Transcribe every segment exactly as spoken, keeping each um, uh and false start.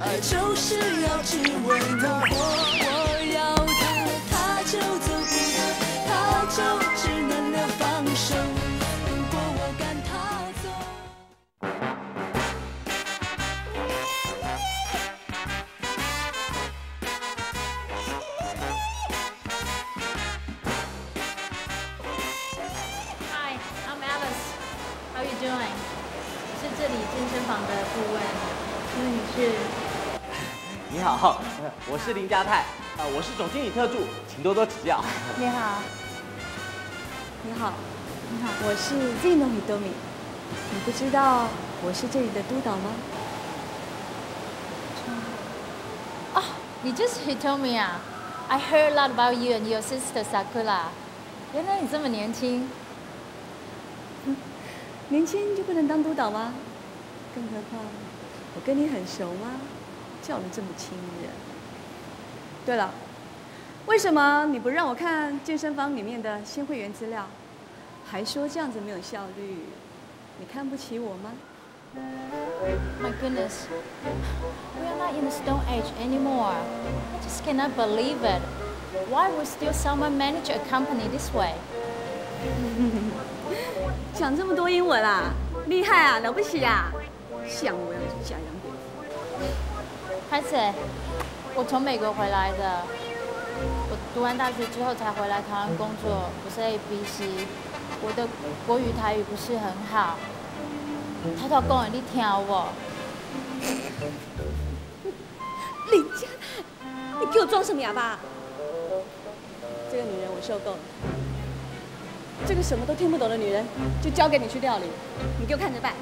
爱就是要只为那火，我要他，他就走不得，他就只能了放手。如果我赶他走。Hi, I'm Alice. How you doing? 是这里健身房的顾问，那你是？ 你好，我是林家泰，啊，我是总经理特助，请多多指教。你好，你好，你好，我是 Zino Hitomi， 你不知道我是这里的督导吗？哦，你就是 Hitomi 啊 ！I heard a lot about you and your sister Sakura。原来你这么年轻，嗯，年轻就不能当督导吗？更何况我跟你很熟吗？ 叫得这么亲人。对了，为什么你不让我看健身房里面的新会员资料，还说这样子没有效率？你看不起我吗 ？My goodness, we are not in the Stone Age anymore. I just cannot believe it. Why would still someone manage a company this way? 讲这么多英文啊，厉害啊，了不起啊！像我要去假洋鬼子。 潘姐，我从美国回来的。我读完大学之后才回来台湾工作，我是 A B C， 我的国语台语不是很好。他都讲你听我。林家泰，你给我装什么哑巴？这个女人我受够了。这个什么都听不懂的女人，就交给你去料理，你给我看着办。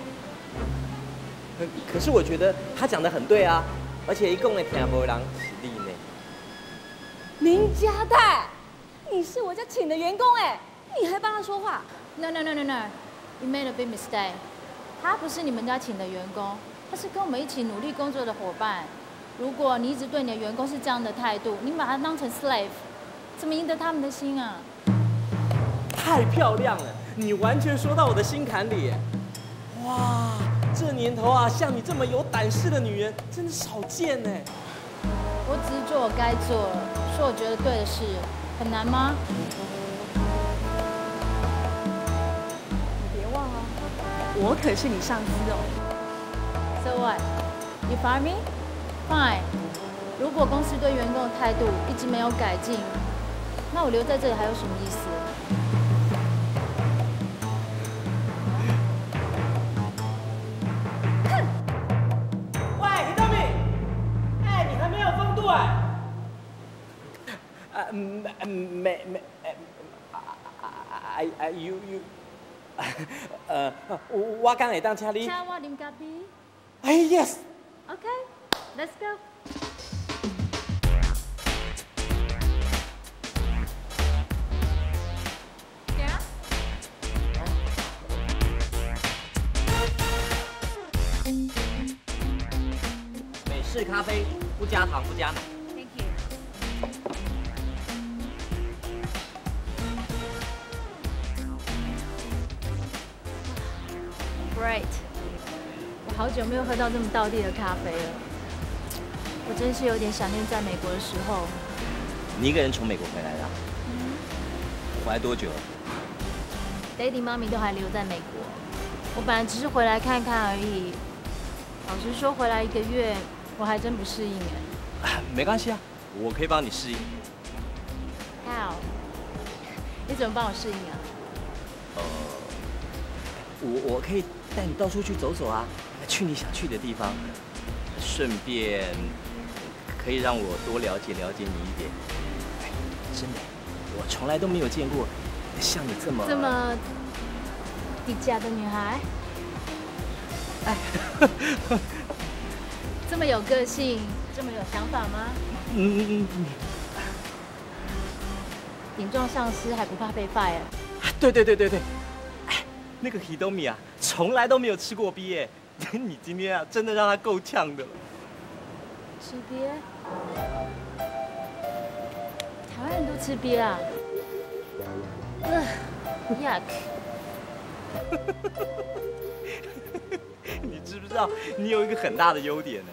可是我觉得他讲得很对啊。 而且一共也听无人是你呢。林家泰，你是我家请的员工哎，你还帮他说话 ？No no no no no, you made a big mistake. 他不是你们家请的员工，他是跟我们一起努力工作的伙伴。如果你一直对你的员工是这样的态度，你把他当成 slave， 怎么赢得他们的心啊？太漂亮了，你完全说到我的心坎里。哇！ 这年头啊，像你这么有胆识的女人，真的少见呢。我只是做我该做了，说我觉得对的事，很难吗？你别忘了，我可是你上司哦。So what? You fire me? Fine. 如果公司对员工的态度一直没有改进，那我留在这里还有什么意思？ 嗯嗯没没哎哎 you you 呃我刚会当请你。请我啉咖啡。哎 yes。Okay, let's go. 美式咖啡，不加糖，不加奶。 Right， 我好久没有喝到这么道地的咖啡了，我真是有点想念在美国的时候。你一个人从美国回来的、啊？嗯、回来多久了 ？Daddy、Mommy 都还留在美国，我本来只是回来看看而已。老实说，回来一个月，我还真不适应哎。没关系啊，我可以帮你适应。How？ 你怎么帮我适应啊？呃，我我可以。 带你到处去走走啊，去你想去的地方，顺便可以让我多了解了解你一点。哎，真的，我从来都没有见过像你这么这么低价的女孩，哎，这么有个性，这么有想法吗？嗯嗯嗯。顶撞上司还不怕被 fire？ 对对对对对。 那个 Hitomi 啊，从来都没有吃过鳖，你今天啊，真的让他够呛的。吃鳖？台湾人都吃鳖啊？呃 ，yuck。你知不知道你有一个很大的优点呢？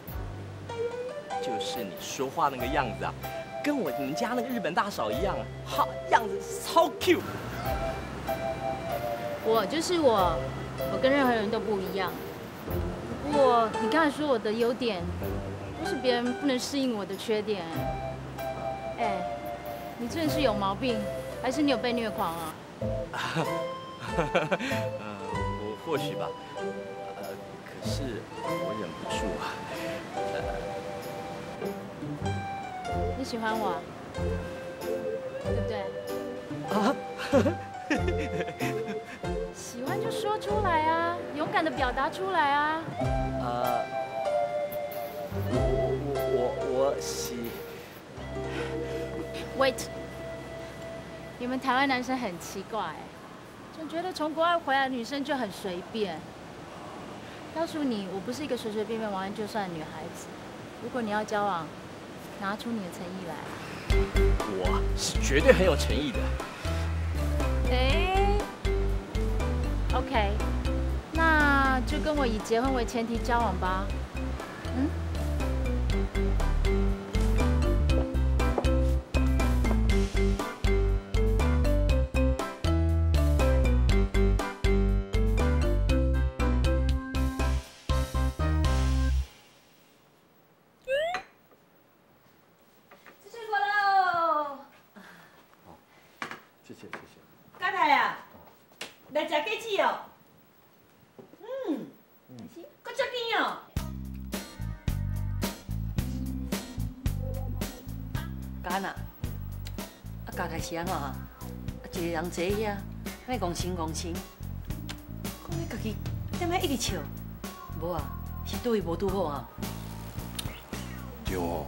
就是你说话那个样子啊，跟我们家那个日本大嫂一样啊，好样子超 Q。我就是我，我跟任何人都不一样。不过你刚才说我的优点，都是别人不能适应我的缺点。哎，你真的是有毛病，还是你有被虐狂啊？呃，我或许吧。 是我忍不住啊！你喜欢我，对不对？啊！喜欢就说出来啊，勇敢的表达出来啊！呃，我我我喜。Wait， 你们台湾男生很奇怪，总觉得从国外回来的女生就很随便。 告诉你，我不是一个随随便便玩完就算的女孩子。如果你要交往，拿出你的诚意来。我是绝对很有诚意的。哎 ，OK， 那就跟我以结婚为前提交往吧。嗯。是安怎啊？一个人坐遐，安尼戆神戆神，讲你家己点解一直笑？无啊，是对伊无拄好啊。对哦，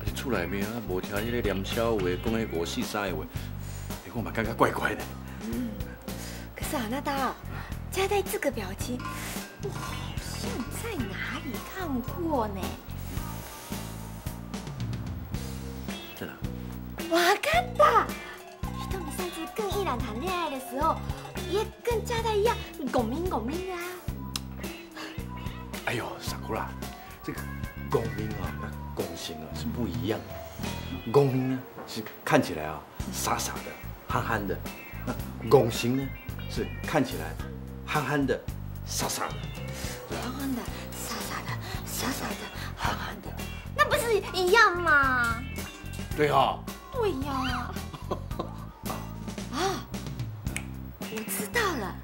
啊是厝内面啊无听迄个念笑话，讲迄五四三的话，我嘛感觉怪怪的。嗯，可是啊，那达，佳代这个表情，我好像在哪里看过呢？在哪？ 我看到，Hitomi上次跟一朗谈恋爱的时候，也跟佳代一样拱民拱民啊。哎呦，傻姑啦，这个拱民啊，跟拱形啊是不一样的。拱民呢是看起来啊傻傻的、憨憨的，那拱形呢是看起来憨憨的、傻傻的。憨憨的、傻傻的、傻傻的、憨憨的，那不是一样吗？对哈。 对呀，啊，我知道了，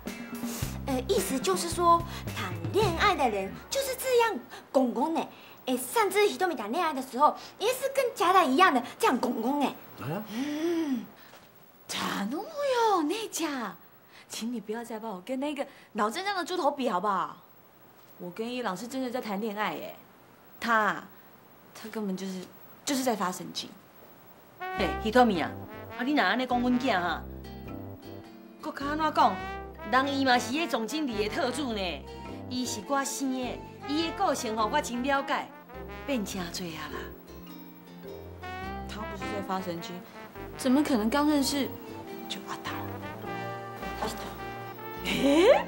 呃，意思就是说，谈恋爱的人就是这样拱拱呢。哎，上次Hitomi谈恋爱的时候，也是跟佳代一样的这样拱拱呢。嗯，查努木哟，内家，请你不要再把我跟那个脑震荡的猪头比好不好？我跟一朗是真的在谈恋爱耶，他，他根本就是就是在发神经。 嘿，Hitomi啊，啊你若安尼讲阮囝哈，搁较安怎讲？人伊嘛是迄总经理的特助呢，伊是我生的，伊的个性吼我真了解，变真多啊啦。他不是在发神经，怎么可能刚认识就阿达？阿达，哎，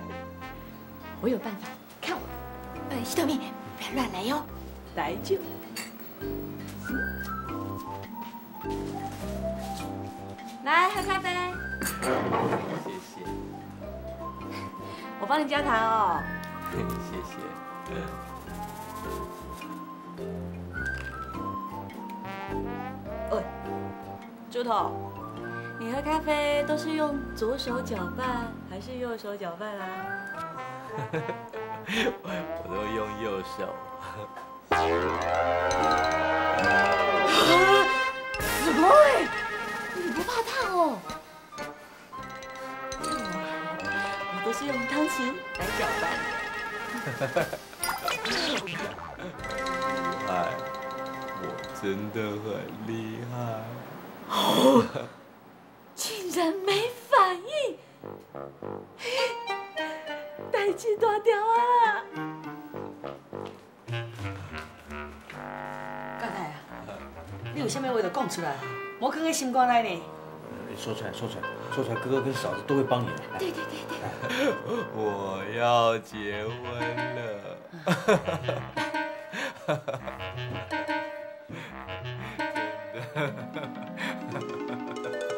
我有办法，看我，呃，Hitomi不要乱来哟，来就。 来喝咖啡，谢谢。我帮你加糖哦。谢谢。喂，猪头，你喝咖啡都是用左手搅拌还是右手搅拌啊？我都用右手。すごい。 不怕烫哦，我都是用汤匙来搅拌。哎，我真的很厉害。哦，竟然没反应，代志大条啊！刚才啊，你有啥物话就讲出来。 我看看心肝来呢。说出来，说出来，说出来，哥哥跟嫂子都会帮你的。对对对对。我要结婚了。真的，真的，真的。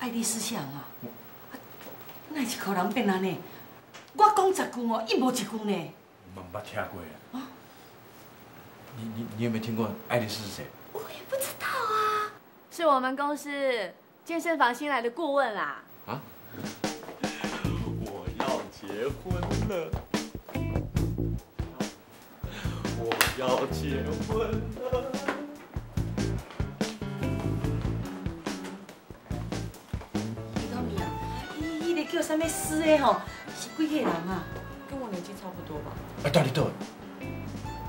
爱丽思想啊，那是可能变安尼。我讲十句哦，一模一句呢。我冇听过啊。你你你有没有听过爱丽丝是谁？我也不知道啊。是我们公司健身房新来的顾问啦。啊！我要结婚了！我要结婚了！ 叫啥物师的吼，是几岁人啊？跟我年纪差不多吧。哎，到底多？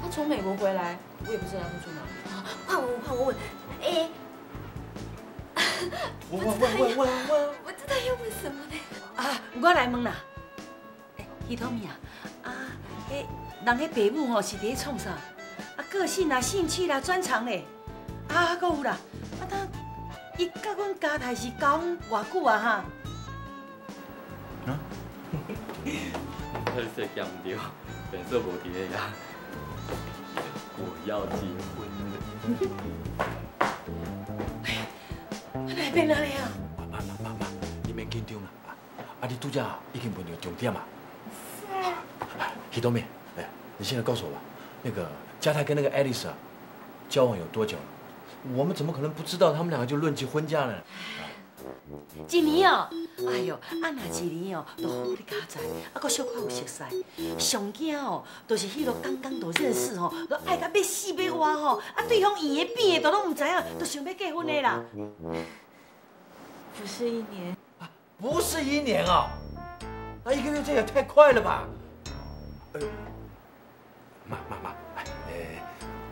他从美国回来，我也不知道他去哪里。换我，换我问，哎，我我我我我我知道要问什么呢？啊，我来问啦。哎 ，Hitomi 啊，啊，哎，人迄爸母吼是伫咧创啥？啊，个性啦、兴趣啦、专长咧，啊，搁有啦，啊，他伊甲阮家台是交往偌久啊哈？ 啊！他是谁讲不对？本色无敌的呀！我要结婚了！哎，我来变哪里啊？妈妈妈妈，你免紧张啦！啊，你拄则已经问到重点嘛？是啊。Hitomi，哎，你现在告诉我吧，那个加泰跟那个爱丽丝啊，交往有多久了？我们怎么可能不知道他们两个就论及婚嫁呢？ 一年哦，哎呦，啊那一年哦，都好哩加在，啊搁小可有熟识。上惊哦，就是迄落刚刚都认识吼，都爱甲要死要活吼，啊对方圆的变的都拢唔知影，都想要结婚的啦。不是一年啊，不是一年哦，啊一个月这也太快了吧！哎呦，妈妈妈，哎，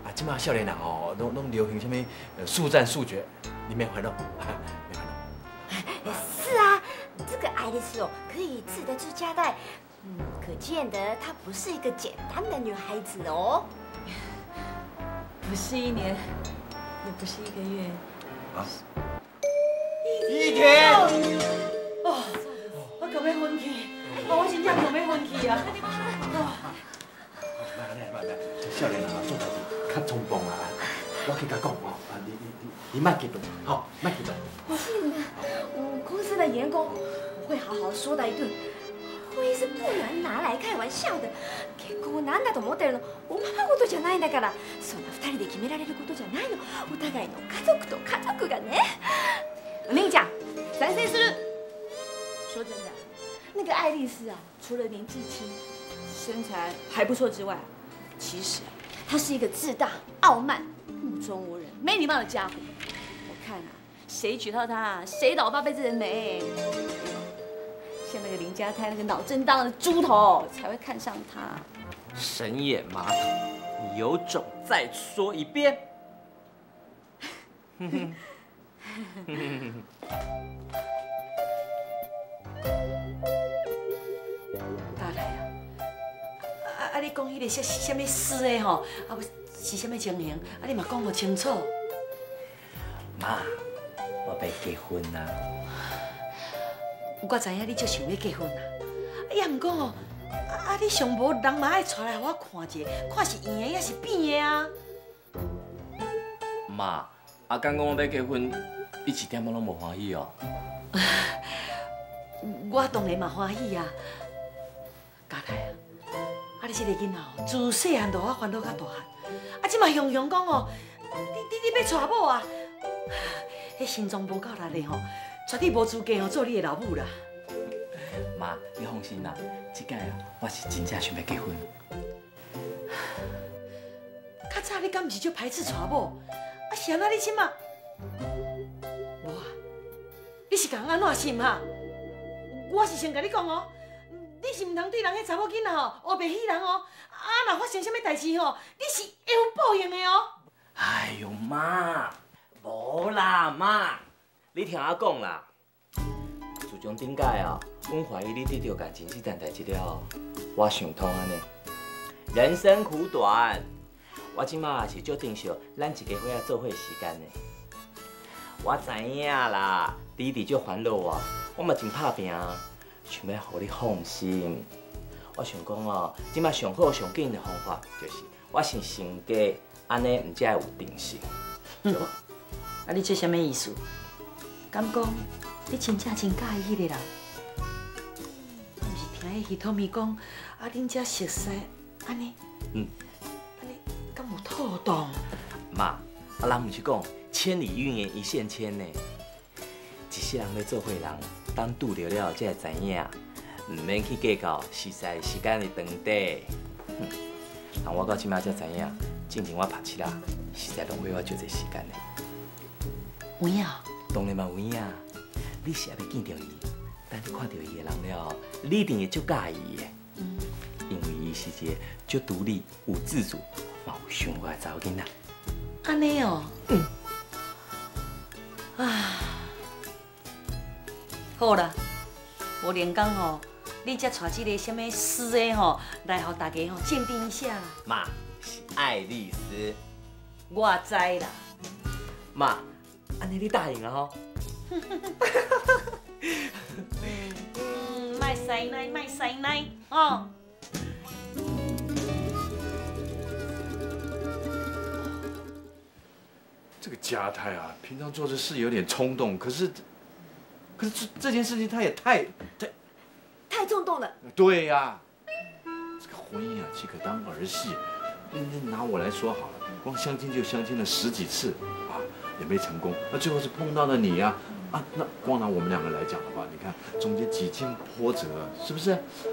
啊即马少年人哦，拢拢流行什么呃速战速决，你免烦恼。 是啊，这个爱丽丝哦，可以自得住家带，嗯，可见得她不是一个简单的女孩子哦。不是一年，也不是一个月，啊，一天。哦，我可要昏去，我真正可要昏去啊！来来来来，少年啊，做代志较冲动啊，我去甲讲哦，啊你你你你莫激动，好，莫激动。我信啊。 公司的员工我会好好说他一顿，婚姻是不能拿来开玩笑的。結婚なんだと思ってるの、おままごとじゃないんだから、そんな二人で決められることじゃないの。お互いの家族と家族がね。我跟你讲，咱先说。说真的，那个爱丽丝啊，除了年纪轻、身材还不错之外，其实她是一个自大、傲慢、目中无人、没礼貌的家伙。我看啊。 谁娶到她，谁老爸辈子人没？像那个林家泰那个脑震荡的猪头，才会看上她。神眼马桶，你有种再说一遍！大来啊！啊啊！你讲迄个什什么事的吼？啊，是什么情形？啊，你嘛讲个清楚。妈。 我要结婚啦！我知影你就想要结婚啦，也唔过哦，啊你上无人嘛爱带来我看者，看是圆的也是扁的啊。妈，阿刚讲我要结婚，你一点仔拢无欢喜哦。我当然嘛欢喜啊，家来啊，啊你这个囡仔哦，自细汉到我烦恼到大汉，啊即嘛雄雄讲哦，你你你要娶某啊？ 迄心脏无够力的吼，绝对无资格哦做你的老母啦。妈，你放心啦，这届啊，我是真正想要结婚。较早你敢毋是就排斥娶某？啊，是安那你即马？无啊，你是讲安怎心啊？我是先甲你讲哦，你是毋通对人迄查某囡仔吼，乌白喜人哦。啊，若发生什么代志吼，你是会有报应的哦。哎呦妈！ 无啦，妈，你听我讲啦。自从顶届啊，阮怀疑你得着感情这件代志了，我想通安尼。人生苦短，我即马也是足珍惜咱一家伙仔做伙时间的。我知影啦，弟弟就烦恼啊，我嘛真打拼，想要互你放心。我想讲哦，即摆上好上紧的方法就是我先成家，安尼唔才会有定性，对无？啊，你这什么意思？敢讲你真正真介意迄个人？我毋是听迄Hitomi讲，啊，恁才熟识，安尼，嗯，安尼敢有妥当？妈，啊，人毋是讲。 千里姻缘一线牵呢，一世人咧做伙人，当拄着了才会知影，唔免去计较实在时间的长短。哼，但我到即马才知影，进前我拍七啦，实在浪费我足侪时间嘞。有影？当然嘛有影，你是还袂见到伊，但你看到伊的人了，你一定会足介意的。嗯，因为伊是一个足独立、有自主、嘛有想法的查某囡仔。安尼哦。嗯。 啊，好啦，无连讲吼，你才带这个什么诗的吼，来给大家吼鉴定一下啦。妈，是爱丽丝。我知啦。妈，安尼你答应了吼。嗯，卖塞奶，卖塞奶，哦。这个家太啊，平常做这事有点冲动，可是，可是这这件事情他也太太太冲动了。对呀、啊，这个婚姻啊，岂可当儿戏？那那拿我来说好了，光相亲就相亲了十几次啊，也没成功。那最后是碰到了你呀、啊，啊，那光拿我们两个来讲的话，你看中间几经波折，是不是？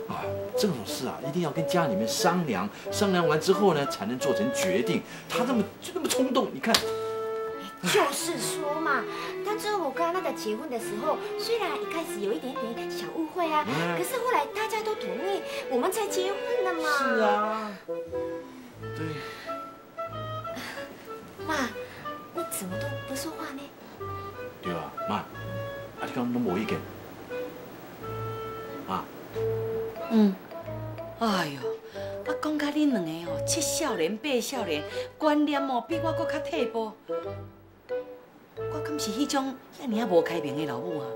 啊，这种事啊，一定要跟家里面商量，商量完之后呢，才能做成决定。他这么就那么冲动，你看。 就是说嘛，当初我跟安娜在结婚的时候，虽然一开始有一点点小误会啊，嗯、可是后来大家都同意，我们才结婚的嘛。是啊，对。妈，你怎么都不说话呢？对啊，妈，啊你讲拢无意见，啊？嗯。哎呦。 啊，讲到恁两个哦，七少年八少年，观念哦比我搁较退步。我敢是迄种遐尔啊无开明的老母啊？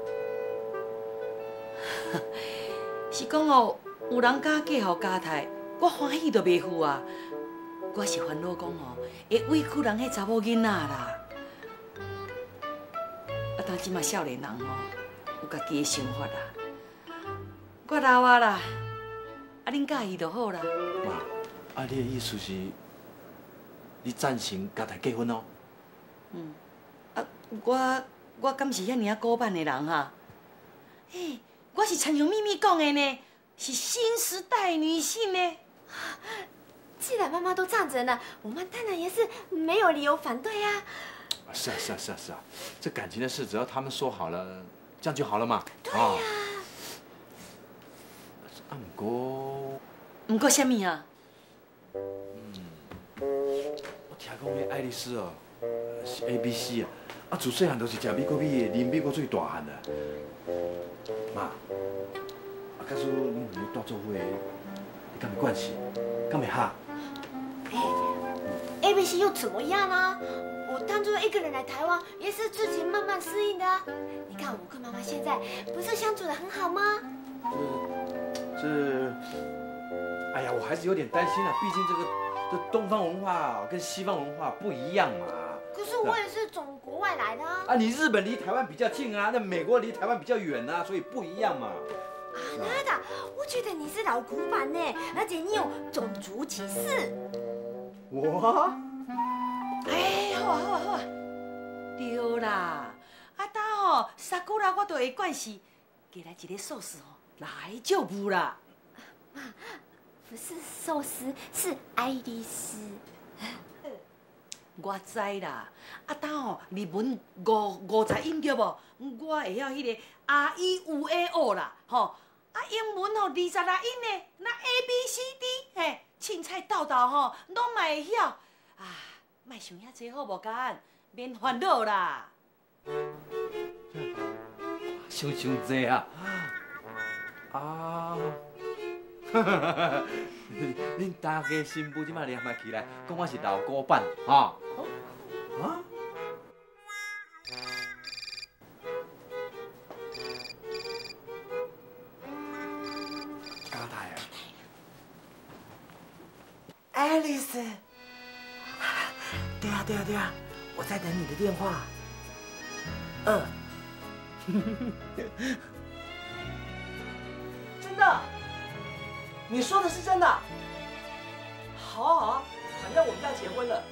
是讲哦，有人敢嫁予家太，我欢喜就袂赴啊。我是烦恼讲哦，会委屈人迄查某囡仔啦。啊，但即嘛少年人哦，有家己的想法啦。我老啊啦。 啊，恁介意就好啦。妈，啊，你的意思是，你赞成家庭结婚哦？嗯，啊，我我敢是遐尼啊古板的人哈？嘿，我是亲像咪咪讲的呢，是新时代女性呢。既然妈妈都赞成了，我们当然也是没有理由反对啊。是啊，是啊，是啊，是啊，这感情的事，只要他们说好了，这样就好了嘛。对呀。 啊，不过，不过什么啊？嗯，我听讲迄爱丽丝哦，是 A B C 啊，啊自细汉都是食美国米的，啉美国水大汉的。妈，啊，假使恁两个大做伙，你敢没关系？敢没哈？哎 ，A B C 又怎么样啊？我当初一个人来台湾，也是自己慢慢适应的。你看我跟妈妈现在不是相处得很好吗？ 是，哎呀，我还是有点担心啊，毕竟这个这东方文化跟西方文化不一样嘛。可是我也是从国外来的啊。啊，你日本离台湾比较近啊，那美国离台湾比较远啊，所以不一样嘛。啊，那的，我觉得你是老古板呢，而且你有种族歧视。我？哎，好啊好啊好啊，对啦，啊，当吼沙古拉我都会惯势，给来一个寿司哦。 来就不啦，妈，不是寿司，是爱丽丝。我知啦，啊，当哦，日文五五十音对无？我会晓迄个 R E U A O 啦，吼，啊，英文哦二十六音的，那 A B C D 嘿，凊彩斗斗吼，拢嘛会晓。啊，莫想遐济好无干，免烦恼啦。想想济啊！ 啊，哈哈哈哈！恁大家新妇即摆连麦起来，讲我是老古板，哈、哦？啊？爱丽丝。对呀对呀对呀，我在等你的电话。嗯。真的？你说的是真的？好啊好啊，反正我们要结婚了，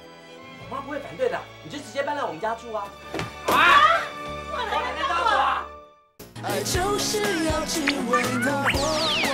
我妈不会反对的，你就直接搬来我们家住啊。啊！我来干嘛？爱就是要只为那火。